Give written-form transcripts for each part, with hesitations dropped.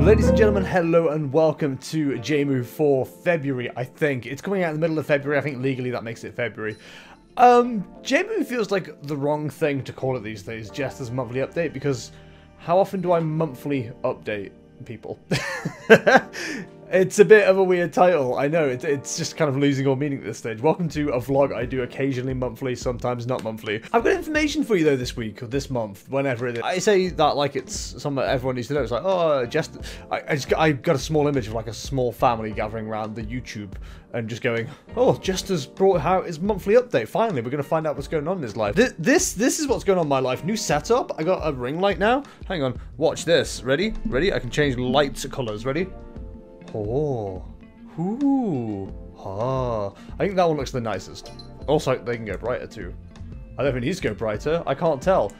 Ladies and gentlemen, hello and welcome to JMU for February, I think. It's coming out in the middle of February, I think legally that makes it February. JMU feels like the wrong thing to call it these days, Jester's monthly update, because how often do I monthly update people? It's a bit of a weird title, I know, it's just kind of losing all meaning at this stage. Welcome to a vlog I do occasionally monthly, sometimes not monthly. I've got information for you though this week, or this month, whenever it is. I say that like it's something everyone needs to know. It's like, oh, just, I got a small image of like a small family gathering around the YouTube and just going, oh, Jester's brought out his monthly update. Finally, we're going to find out what's going on in his life. This is what's going on in my life. New setup. I got a ring light now. Hang on. Watch this. Ready? Ready? I can change light to colors. Ready? Oh, ooh, ah. I think that one looks the nicest. Also, they can go brighter too. I don't think it needs to go brighter. I can't tell.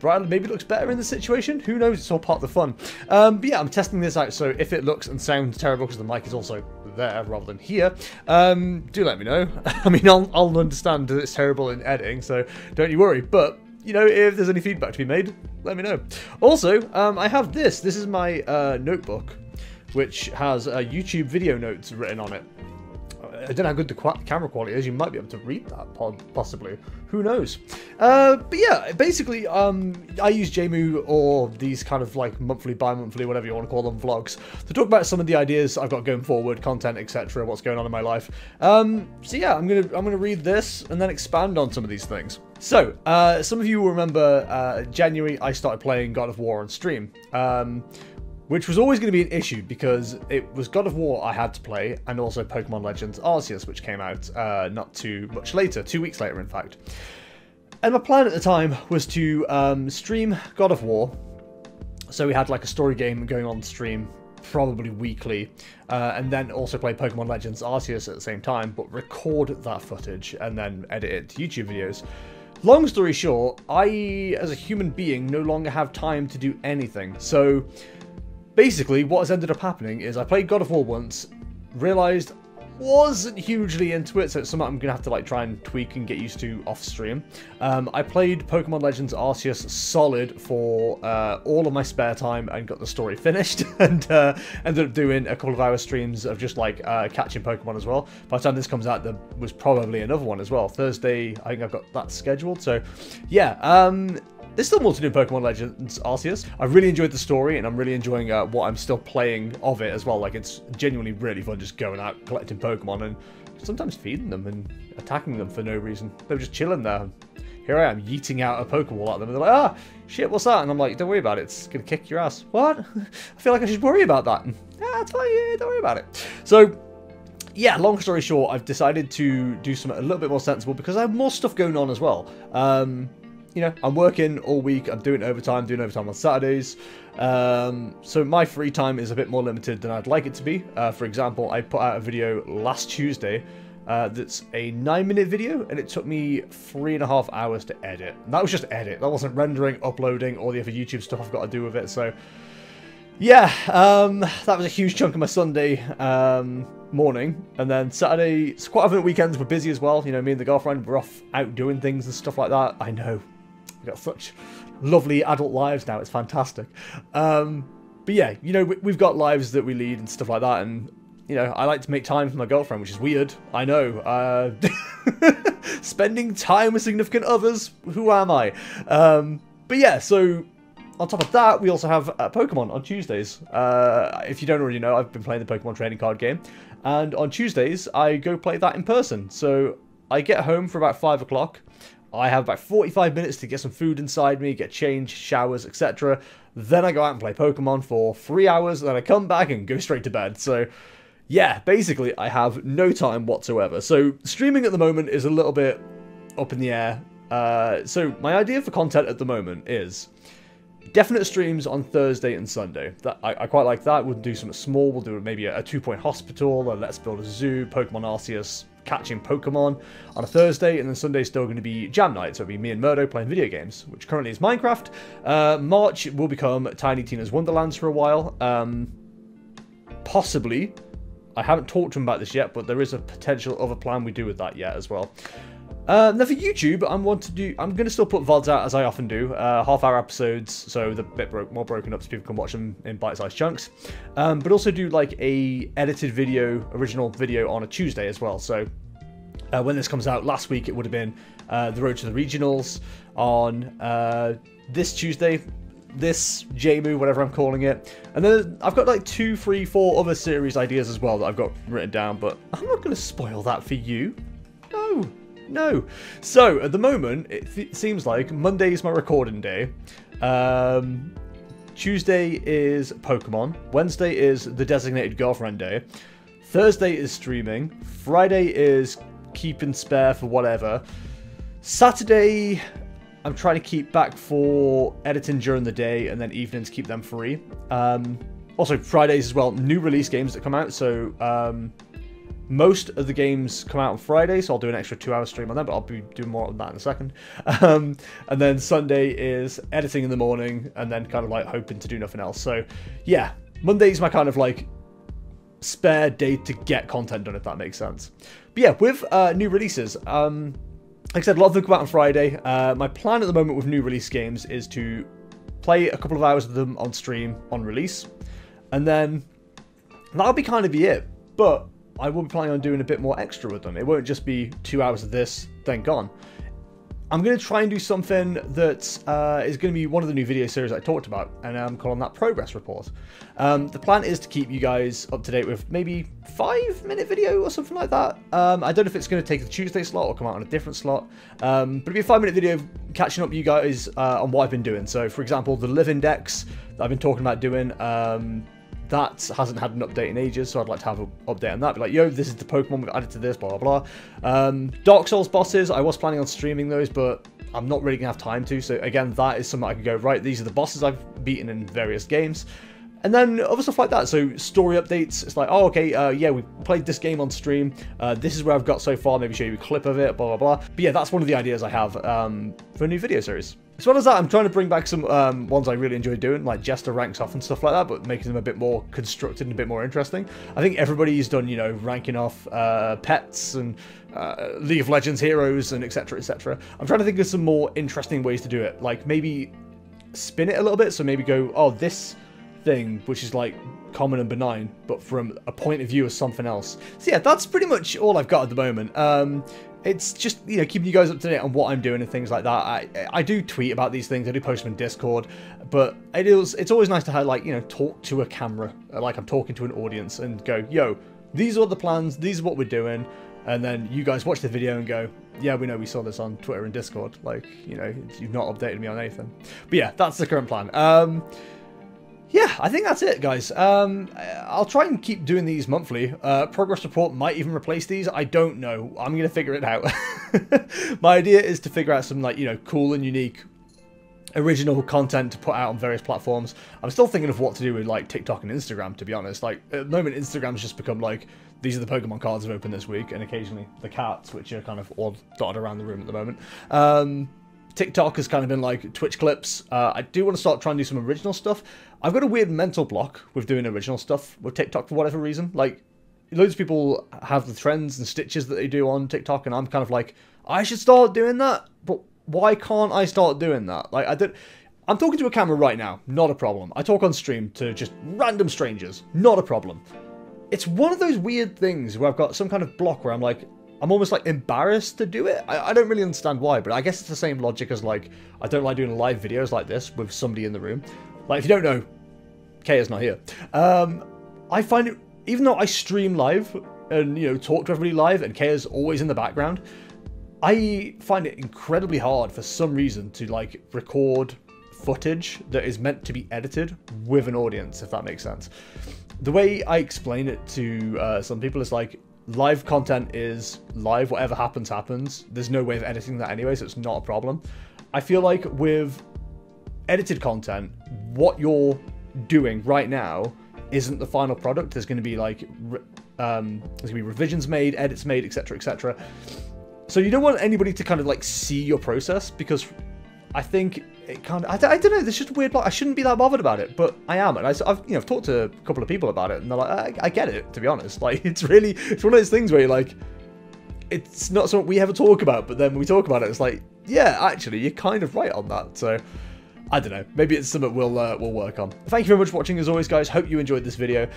Brighter maybe looks better in this situation. Who knows? It's all part of the fun. But yeah, I'm testing this out. So if it looks and sounds terrible because the mic is also there rather than here, do let me know. I mean, I'll understand that it's terrible in editing, so don't you worry. But you know, if there's any feedback to be made, let me know. Also, I have this. This is my notebook, which has YouTube video notes written on it. I don't know how good the camera quality is. You might be able to read that, possibly. Who knows? But yeah, basically, I use JMU or these kind of like monthly, bi-monthly, whatever you want to call them, vlogs, to talk about some of the ideas I've got going forward, content, etc., what's going on in my life. So yeah, I'm gonna read this and then expand on some of these things. So some of you will remember January I started playing God of War on stream. Which was always going to be an issue because it was God of War I had to play and also Pokemon Legends Arceus, which came out not too much later, 2 weeks later in fact. And my plan at the time was to stream God of War, so we had like a story game going on stream probably weekly, and then also play Pokemon Legends Arceus at the same time, but record that footage and then edit it to YouTube videos. Long story short, I, as a human being, no longer have time to do anything, so basically, what has ended up happening is I played God of War once, realised wasn't hugely into it, so it's something I'm going to have to like try and tweak and get used to off stream. I played Pokemon Legends Arceus solid for all of my spare time and got the story finished and ended up doing a couple of hour streams of just like catching Pokemon as well. By the time this comes out, there was probably another one as well. Thursday, I think I've got that scheduled, so yeah. There's still more to do in Pokemon Legends Arceus. I really enjoyed the story, and I'm really enjoying what I'm still playing of it as well. Like, it's genuinely really fun just going out, collecting Pokemon, and sometimes feeding them and attacking them for no reason. They were just chilling there. Here I am, yeeting out a Pokeball at them, and they're like, ah, shit, what's that? And I'm like, don't worry about it, it's gonna kick your ass. What? I feel like I should worry about that. Ah, it's fine, yeah, don't worry about it. So yeah, long story short, I've decided to do something a little bit more sensible because I have more stuff going on as well. You know, I'm working all week, I'm doing overtime on Saturdays, so my free time is a bit more limited than I'd like it to be. For example, I put out a video last Tuesday that's a 9-minute video, and it took me 3.5 hours to edit. And that was just edit, that wasn't rendering, uploading, all the other YouTube stuff I've got to do with it, so yeah, that was a huge chunk of my Sunday morning, and then Saturday, quite often weekends were busy as well, you know, me and the girlfriend were off out doing things and stuff like that. I know. We've got such lovely adult lives now, it's fantastic. But yeah, you know, we've got lives that we lead and stuff like that, and you know, I like to make time for my girlfriend, which is weird, I know. Spending time with significant others, who am I? But yeah, so on top of that, we also have Pokemon on Tuesdays. If you don't already know, I've been playing the Pokemon trading card game, and on Tuesdays, I go play that in person. So I get home for about 5 o'clock, I have about 45 minutes to get some food inside me, get changed, showers, etc. Then I go out and play Pokemon for 3 hours, and then I come back and go straight to bed. So yeah, basically I have no time whatsoever. So streaming at the moment is a little bit up in the air. So my idea for content at the moment is definite streams on Thursday and Sunday. That, I quite like that. We'll do something small. We'll do maybe a 2 Point Hospital, a Let's Build a Zoo, Pokemon Arceus, catching Pokemon on a Thursday, and then Sunday's still going to be jam night, so it'll be me and Murdo playing video games, which currently is Minecraft. March will become Tiny Tina's Wonderlands for a while. Possibly, I haven't talked to him about this yet, but there is a potential other plan we do with that yet as well. Now for YouTube, I'm going to still put VODs out as I often do, half-hour episodes, so they're a bit more broken up so people can watch them in bite-sized chunks. But also do like a edited video, original video on a Tuesday as well. So when this comes out, last week it would have been the Road to the Regionals. On this Tuesday, this JMU, whatever I'm calling it. And then I've got like 2, 3, 4 other series ideas as well that I've got written down, but I'm not going to spoil that for you. No, no. So at the moment, it seems like Monday is my recording day. Tuesday is Pokemon. Wednesday is the designated girlfriend day. Thursday is streaming. Friday is keeping spare for whatever. Saturday, I'm trying to keep back for editing during the day and then evenings keep them free. Also Fridays as well, new release games that come out. So most of the games come out on Friday, so I'll do an extra 2-hour stream on that, but I'll be doing more on that in a second. And then Sunday is editing in the morning and then kind of like hoping to do nothing else. So yeah, Monday's my kind of like spare day to get content done, if that makes sense. But yeah, with new releases, like I said, a lot of them come out on Friday. My plan at the moment with new release games is to play a couple of hours of them on stream on release, and then that'll be kind of be it. But I will be planning on doing a bit more extra with them. It won't just be 2 hours of this, then gone. I'm going to try and do something that is going to be one of the new video series I talked about, and I'm calling that Progress Report. The plan is to keep you guys up to date with maybe 5-minute video or something like that. I don't know if it's going to take the Tuesday slot or come out on a different slot, but it'll be a 5-minute video of catching up you guys on what I've been doing. So, for example, the Livingdex that I've been talking about doing, that hasn't had an update in ages, so I'd like to have an update on that. Be like, yo, this is the Pokemon we've added to this, blah, blah, blah. Dark Souls bosses, I was planning on streaming those, but I'm not really going to have time to. So again, that is something I could go, right, these are the bosses I've beaten in various games. And then other stuff like that. So story updates, it's like, oh, okay, yeah, we played this game on stream. This is where I've got so far, maybe show you a clip of it, blah, blah, blah. But yeah, that's one of the ideas I have for a new video series. As well as that, I'm trying to bring back some ones I really enjoy doing, like Jester Ranks Off and stuff like that, but making them a bit more constructed and a bit more interesting. I think everybody's done, you know, ranking off pets and League of Legends heroes and etc, etc. I'm trying to think of some more interesting ways to do it, like maybe spin it a little bit, so maybe go, oh, this thing, which is like common and benign, but from a point of view of something else. So yeah, that's pretty much all I've got at the moment. It's just, you know, keeping you guys up to date on what I'm doing and things like that. I do tweet about these things, I do post them in Discord, but it's always nice to have, like, you know, talk to a camera, like I'm talking to an audience, and go, yo, these are the plans, these are what we're doing, and then you guys watch the video and go, yeah, we know we saw this on Twitter and Discord, like, you know, you've not updated me on anything. But yeah, that's the current plan. Yeah, I think that's it, guys. I'll try and keep doing these monthly. Progress Report might even replace these. I don't know. I'm going to figure it out. My idea is to figure out some, like, you know, cool and unique original content to put out on various platforms. I'm still thinking of what to do with, like, TikTok and Instagram, to be honest. Like, at the moment, Instagram's just become, like, these are the Pokemon cards I've opened this week, and occasionally the cats, which are kind of all dotted around the room at the moment. TikTok has kind of been like Twitch clips. I do want to start trying to do some original stuff. I've got a weird mental block with doing original stuff with TikTok for whatever reason. Like, loads of people have the trends and stitches that they do on TikTok, and I'm kind of like, I should start doing that, but why can't I start doing that? Like, I'm talking to a camera right now, not a problem. I talk on stream to just random strangers, not a problem. It's one of those weird things where I've got some kind of block where I'm like, I'm almost like embarrassed to do it. I don't really understand why, but I guess it's the same logic as, like, I don't like doing live videos like this with somebody in the room. Like, if you don't know, Kaya's not here. I find it, even though I stream live and, you know, talk to everybody live and Kaya's always in the background, I find it incredibly hard for some reason to, like, record footage that is meant to be edited with an audience, if that makes sense. The way I explain it to some people is like, live content is live, whatever happens, happens. There's no way of editing that anyway, so it's not a problem. I feel like with edited content, what you're doing right now isn't the final product. There's going to be like, there's going to be revisions made, edits made, etc, etc. So you don't want anybody to kind of like see your process, because I think it kind of, I don't know, there's just a weird, like, I shouldn't be that bothered about it, but I am. And I've, you know, I've talked to a couple of people about it, and they're like, I get it, to be honest. Like, it's really, it's one of those things where you're like, it's not something we ever talk about, but then when we talk about it, it's like, yeah, actually, you're kind of right on that. So, I don't know. Maybe it's something we'll work on. Thank you very much for watching, as always, guys. Hope you enjoyed this video.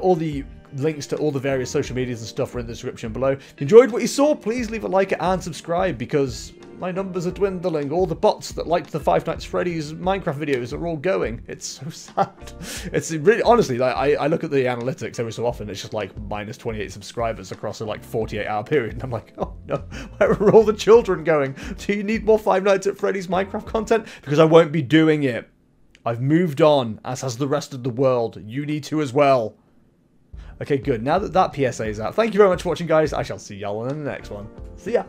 All the links to all the various social medias and stuff are in the description below. If you enjoyed what you saw, please leave a like and subscribe, because my numbers are dwindling. All the bots that liked the Five Nights at Freddy's Minecraft videos are all going. It's so sad. It's really, honestly, like, I look at the analytics every so often. It's just like minus 28 subscribers across a like 48-hour period. And I'm like, oh no, where are all the children going? Do you need more Five Nights at Freddy's Minecraft content? Because I won't be doing it. I've moved on, as has the rest of the world. You need to as well. Okay, good. Now that PSA is out, thank you very much for watching, guys. I shall see y'all in the next one. See ya.